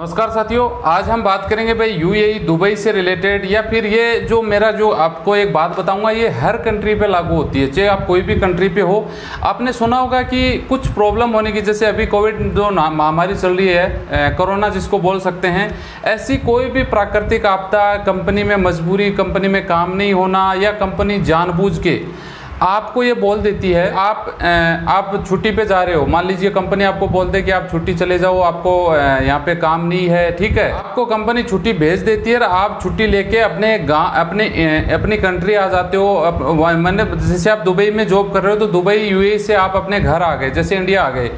नमस्कार साथियों, आज हम बात करेंगे भाई यूएई दुबई से रिलेटेड, या फिर ये जो मेरा जो आपको एक बात बताऊंगा ये हर कंट्री पे लागू होती है, चाहे आप कोई भी कंट्री पे हो। आपने सुना होगा कि कुछ प्रॉब्लम होने की, जैसे अभी कोविड जो महामारी चल रही है, कोरोना जिसको बोल सकते हैं, ऐसी कोई भी प्राकृतिक आपदा, कंपनी में मजबूरी, कंपनी में काम नहीं होना, या कंपनी जानबूझ के आपको ये बोल देती है, आप छुट्टी पे जा रहे हो, मान लीजिए कंपनी आपको बोल दे कि आप छुट्टी चले जाओ, आपको यहाँ पे काम नहीं है, ठीक है, आपको कंपनी छुट्टी भेज देती है और आप छुट्टी लेके अपने गाँव, अपनी कंट्री आ जाते हो। मैंने जैसे आप दुबई में जॉब कर रहे हो तो दुबई यूएई से आप अपने घर आ गए, जैसे इंडिया आ गए,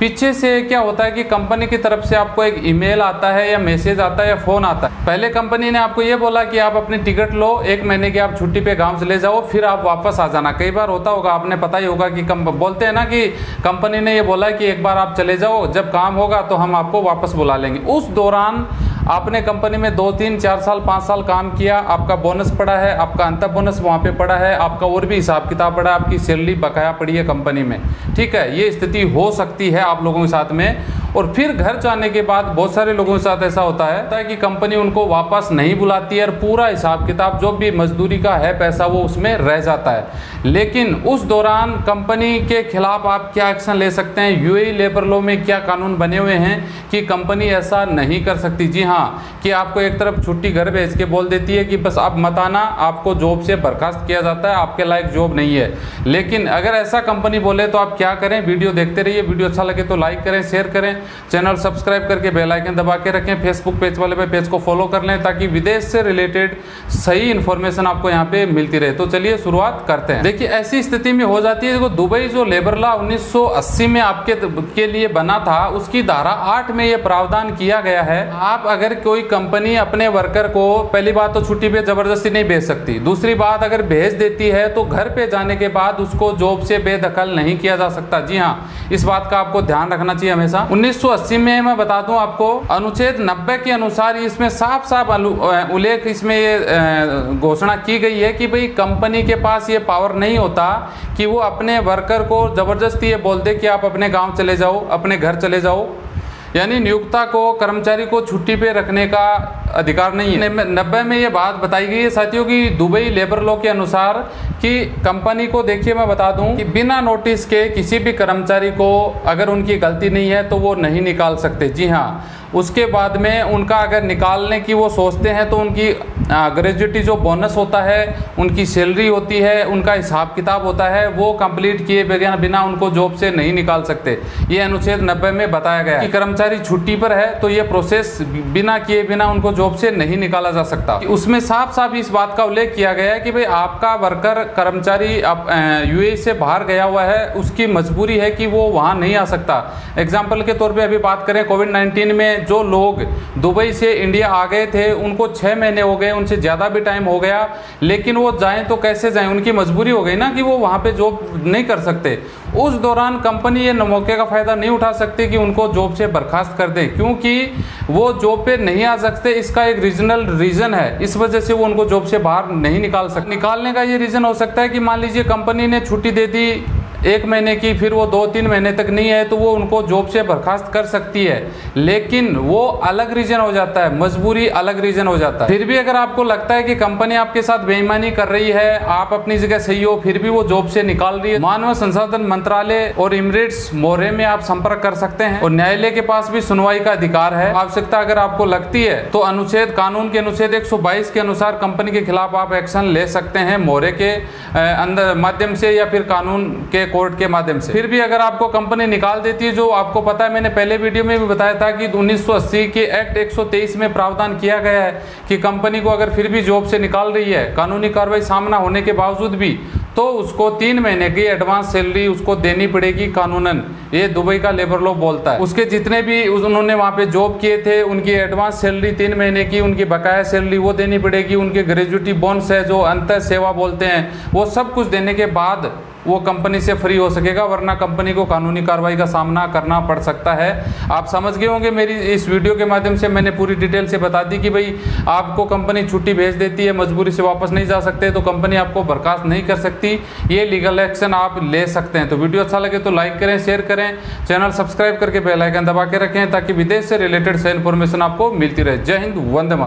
पीछे से क्या होता है कि कंपनी की तरफ से आपको एक ईमेल आता है या मैसेज आता है या फ़ोन आता है। पहले कंपनी ने आपको ये बोला कि आप अपनी टिकट लो, 1 महीने की आप छुट्टी पे गाँव चले जाओ, फिर आप वापस आ जाना। कई बार होता होगा, आपने पता ही होगा कि बोलते हैं ना कि कंपनी ने ये बोला कि एक बार आप चले जाओ, जब काम होगा तो हम आपको वापस बुला लेंगे। उस दौरान आपने कंपनी में 2, 3, 4 साल, 5 साल काम किया, आपका बोनस पड़ा है, आपका अंतर बोनस वहाँ पे पड़ा है, आपका और भी हिसाब किताब पड़ा है, आपकी सैलरी बकाया पड़ी है कंपनी में, ठीक है। ये स्थिति हो सकती है आप लोगों के साथ में। और फिर घर जाने के बाद बहुत सारे लोगों के साथ ऐसा होता है कि कंपनी उनको वापस नहीं बुलाती है और पूरा हिसाब किताब जो भी मजदूरी का है पैसा वो उसमें रह जाता है। लेकिन उस दौरान कंपनी के खिलाफ आप क्या एक्शन ले सकते हैं, यूएई लेबर लॉ में क्या कानून बने हुए हैं कि कंपनी ऐसा नहीं कर सकती। जी हाँ, कि आपको एक तरफ छुट्टी घर भेज के बोल देती है कि बस आप मत आना, आपको जॉब से बर्खास्त किया जाता है, आपके लायक जॉब नहीं है। लेकिन अगर ऐसा कंपनी बोले तो आप क्या करें। वीडियो देखते रहिए, वीडियो अच्छा लगे तो लाइक करें, शेयर करें, चैनल सब्सक्राइब करके बेल आइकन दबा के रखें, फेसबुक पेज वाले पे पेज को फॉलो कर लें, ताकि विदेश से रिलेटेड सही इन्फॉर्मेशन आपको यहाँ पे मिलती रहे। तो चलिए शुरुआत करते हैं। देखिए, ऐसी स्थिति में हो जाती है, देखो दुबई जो लेबर लॉ 1980 में आपके के लिए बना था, उसकी धारा 8 में यह प्रावधान किया गया है। आप अगर कोई कंपनी अपने वर्कर को, पहली बात तो छुट्टी पे जबरदस्ती नहीं भेज सकती, दूसरी बात अगर भेज देती है तो घर पे जाने के बाद उसको जॉब से बेदखल नहीं किया जा सकता। जी हाँ, इस बात का आपको ध्यान रखना चाहिए हमेशा। 1980 में, मैं बता दूं आपको, अनुच्छेद 90 के अनुसार इसमें साफ साफ उल्लेख, इसमें ये घोषणा की गई है कि भाई कंपनी के पास ये पावर नहीं होता कि वो अपने वर्कर को जबरदस्ती ये बोल दे कि आप अपने गांव चले जाओ, अपने घर चले जाओ, यानी नियोक्ता को, कर्मचारी को छुट्टी पे रखने का अधिकार नहीं है। 90 में ये बात बताई गई है साथियों की दुबई लेबर लॉ के अनुसार कि कंपनी को, देखिए मैं बता दूं कि बिना नोटिस के किसी भी कर्मचारी को अगर उनकी गलती नहीं है तो वो नहीं निकाल सकते। जी हाँ, उसके बाद में उनका अगर निकालने की वो सोचते हैं तो उनकी ग्रेच्युटी जो बोनस होता है, उनकी सैलरी होती है, उनका हिसाब किताब होता है, वो कंप्लीट किए बिना उनको जॉब से नहीं निकाल सकते। ये अनुच्छेद 90 में बताया गया कि कर्मचारी छुट्टी पर है तो ये प्रोसेस बिना किए बिना उनको जॉब से नहीं निकाला जा सकता। उसमें साफ साफ इस बात का उल्लेख किया गया है कि भाई आपका वर्कर, कर्मचारी यूएई से बाहर गया हुआ है, उसकी मजबूरी है कि वो वहाँ नहीं आ सकता। एग्जाम्पल के तौर पर अभी बात करें, कोविड-19 में जो लोग दुबई से इंडिया आ गए थे उनको 6 महीने हो गए, उनसे ज़्यादा भी टाइम हो गया, लेकिन वो जाएं तो कैसे जाएं, उनकी मजबूरी हो गई ना कि वो वहाँ पे जॉब नहीं कर सकते। उस दौरान कंपनी ये मौके का फ़ायदा नहीं उठा सकती कि उनको जॉब से बर्खास्त कर दें, क्योंकि वो जॉब पे नहीं आ सकते, इसका एक रीजनल रीज़न है, इस वजह से वो उनको जॉब से बाहर नहीं निकाल सकते। निकालने का ये रीज़न हो सकता है कि मान लीजिए कंपनी ने छुट्टी दे दी 1 महीने की, फिर वो 2-3 महीने तक नहीं है तो वो उनको जॉब से बर्खास्त कर सकती है, लेकिन वो अलग रीज़न हो जाता है, मजबूरी अलग रीज़न हो जाता है। फिर भी अगर आपको लगता है कि कंपनी आपके साथ बेईमानी कर रही है, आप अपनी जगह सही हो, फिर भी वो जॉब से निकाल रही है, मानव संसाधन मंत्रालय और इमरिट्स मोरे में आप संपर्क कर सकते हैं, और न्यायालय के पास भी सुनवाई का अधिकार है। आवश्यकता अगर आपको लगती है तो अनुच्छेद, कानून के अनुच्छेद 122 के अनुसार कंपनी के खिलाफ आप एक्शन ले सकते हैं, मोरे के अंदर माध्यम से या फिर कानून के कोर्ट के माध्यम से। फिर भी अगर आपको कंपनी निकाल देती है, जो आपको पता है, मैंने पहले वीडियो में भी बताया था कि 1980 के एक्ट 123 में प्रावधान किया गया है कि कंपनी को अगर फिर भी जॉब से निकाल रही है, कानूनी कार्रवाई सामना होने के बावजूद भी, तो उसको 3 महीने की एडवांस सैलरी उसको देनी पड़ेगी कानूनन। ये दुबई का लेबर लॉ बोलता है। उसके जितने भी उन्होंने वहाँ पे जॉब किए थे उनकी एडवांस सैलरी 3 महीने की, उनकी बकाया सैलरी वो देनी पड़ेगी, उनके ग्रेच्युटी बोनस है जो अंतर सेवा बोलते हैं, वो सब कुछ देने के बाद वो कंपनी से फ्री हो सकेगा, वरना कंपनी को कानूनी कार्रवाई का सामना करना पड़ सकता है। आप समझ गए होंगे, मेरी इस वीडियो के माध्यम से मैंने पूरी डिटेल से बता दी कि भाई आपको कंपनी छुट्टी भेज देती है, मजबूरी से वापस नहीं जा सकते, तो कंपनी आपको बर्खास्त नहीं कर सकती, ये लीगल एक्शन आप ले सकते हैं। तो वीडियो अच्छा लगे तो लाइक करें, शेयर करें, चैनल सब्सक्राइब करके बेल आइकन दबा के रखें ताकि विदेश से रिलेटेड सही इन्फॉर्मेशन आपको मिलती रहे। जय हिंद, वंदे मातरम।